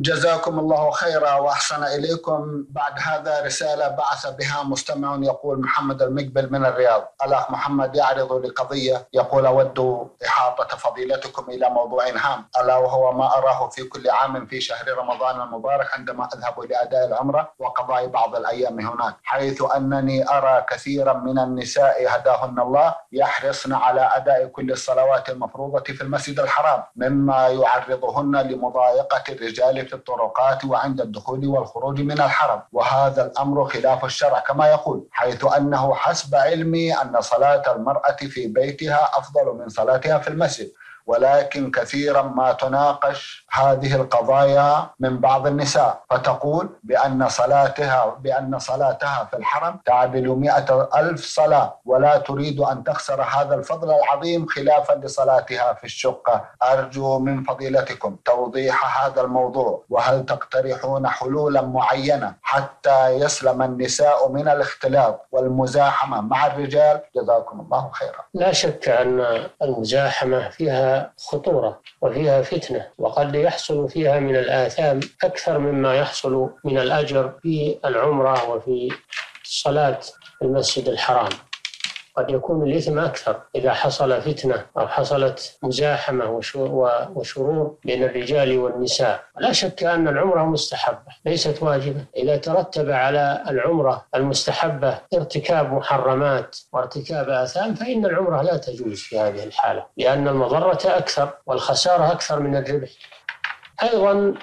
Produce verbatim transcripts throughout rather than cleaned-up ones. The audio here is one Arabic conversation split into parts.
جزاكم الله خيرا وأحسن إليكم. بعد هذا رسالة بعث بها مستمع يقول محمد المقبل من الرياض. الأخ محمد يعرض لقضية، يقول أود إحاطة فضيلتكم إلى موضوع هام، ألا وهو ما أراه في كل عام في شهر رمضان المبارك عندما أذهب لأداء العمرة وقضاء بعض الأيام هناك، حيث أنني أرى كثيرا من النساء هداهن الله يحرصن على أداء كل الصلوات المفروضة في المسجد الحرام، مما يعرضهن لمضايقة الرجال في الطرقات وعند الدخول والخروج من الحرم، وهذا الأمر خلاف الشرع كما يقول، حيث أنه حسب علمي أن صلاة المرأة في بيتها أفضل من صلاتها في المسجد، ولكن كثيرا ما تناقش هذه القضايا من بعض النساء، فتقول بأن صلاتها بأن صلاتها في الحرم تعدل مئة ألف صلاة ولا تريد أن تخسر هذا الفضل العظيم خلافا لصلاتها في الشقة. أرجو من فضيلتكم توضيح هذا الموضوع، وهل تقترحون حلولا معينة حتى يسلم النساء من الاختلاط والمزاحمة مع الرجال؟ جزاكم الله خيرا. لا شك أن المزاحمة فيها خطورة وفيها فتنة، وقد يحصل فيها من الآثام أكثر مما يحصل من الأجر في العمرة وفي صلاة المسجد الحرام. قد يكون الإثم أكثر إذا حصل فتنة أو حصلت مزاحمة وشرور بين الرجال والنساء. لا شك أن العمرة مستحبة ليست واجبة، إذا ترتب على العمرة المستحبة ارتكاب محرمات وارتكاب آثام فإن العمرة لا تجوز في هذه الحالة، لأن المضرة أكثر والخسارة أكثر من الربح. أيضا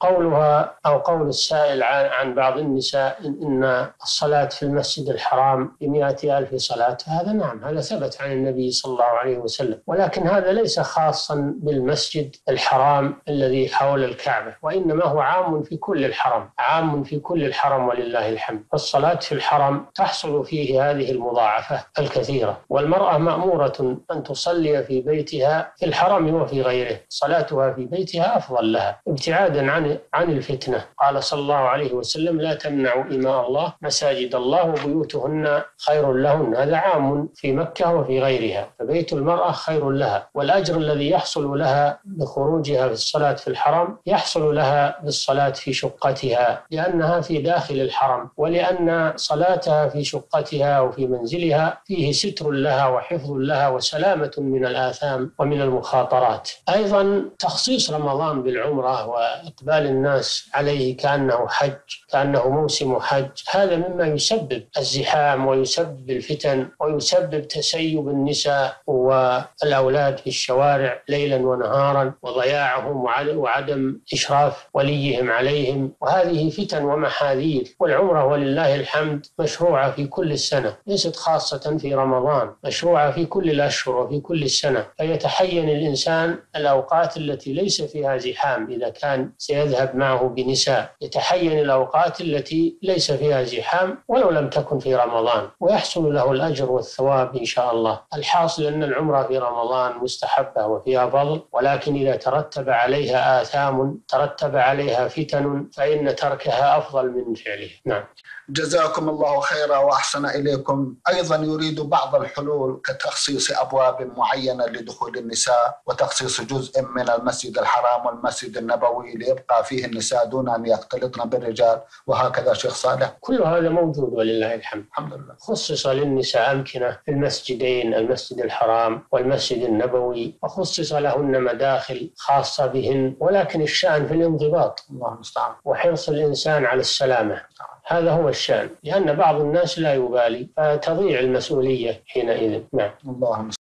قولها أو قول السائل عن بعض النساء إن الصلاة في المسجد الحرام بمئة ألف صلاة، هذا نعم هذا ثبت عن النبي صلى الله عليه وسلم، ولكن هذا ليس خاصا بالمسجد الحرام الذي حول الكعبة، وإنما هو عام في كل الحرم عام في كل الحرم ولله الحمد. فالصلاة في الحرم تحصل فيه هذه المضاعفة الكثيرة، والمرأة مأمورة أن تصلي في بيتها في الحرم وفي غيره، صلاتها في بيتها أفضل لها ابتعادا عن عن الفتنة. قال صلى الله عليه وسلم لا تمنعوا إماء الله مساجد الله وبيوتهن خير لهن، هذا عام في مكة وفي غيرها، فبيت المرأة خير لها، والأجر الذي يحصل لها بخروجها بالصلاة في الحرم يحصل لها بالصلاة في شقتها، لأنها في داخل الحرم، ولأن صلاتها في شقتها وفي منزلها فيه ستر لها وحفظ لها وسلامة من الآثام ومن المخاطرات. أيضا تخصيص رمضان بالعمرة وإقبال الناس عليه كأنه حج كأنه موسم حج، هذا مما يسبب الزحام ويسبب الفتن ويسبب تسيب النساء والأولاد في الشوارع ليلا ونهارا وضياعهم وعدم إشراف وليهم عليهم، وهذه فتن ومحاذير. والعمرة ولله الحمد مشروعة في كل السنة، ليست خاصة في رمضان، مشروعة في كل الأشهر وفي كل السنة، فيتحين الإنسان الأوقات التي ليس فيها زحام إذا كان يذهب معه بنساء، يتحين الأوقات التي ليس فيها زحام ولو لم تكن في رمضان، ويحصل له الأجر والثواب إن شاء الله. الحاصل أن العمرة في رمضان مستحبة وفيها فضل، ولكن إذا ترتب عليها آثام ترتب عليها فتن فإن تركها أفضل من فعلها. نعم. جزاكم الله خيرا وأحسن إليكم. أيضا يريد بعض الحلول كتخصيص أبواب معينة لدخول النساء وتخصيص جزء من المسجد الحرام والمسجد النبوي ليبقى فيه النساء دون أن يختلطن بالرجال، وهكذا شيخ صالح. كل هذا موجود ولله الحمد، الحمد لله. خصص للنساء أمكنة في المسجدين المسجد الحرام والمسجد النبوي، وخصص لهن مداخل خاصة بهن، ولكن الشأن في الانضباط الله المستعان وحرص الإنسان على السلامة، هذا هو الشأن، لأن بعض الناس لا يبالي فتضيع المسؤولية حينئذ. نعم. اللهم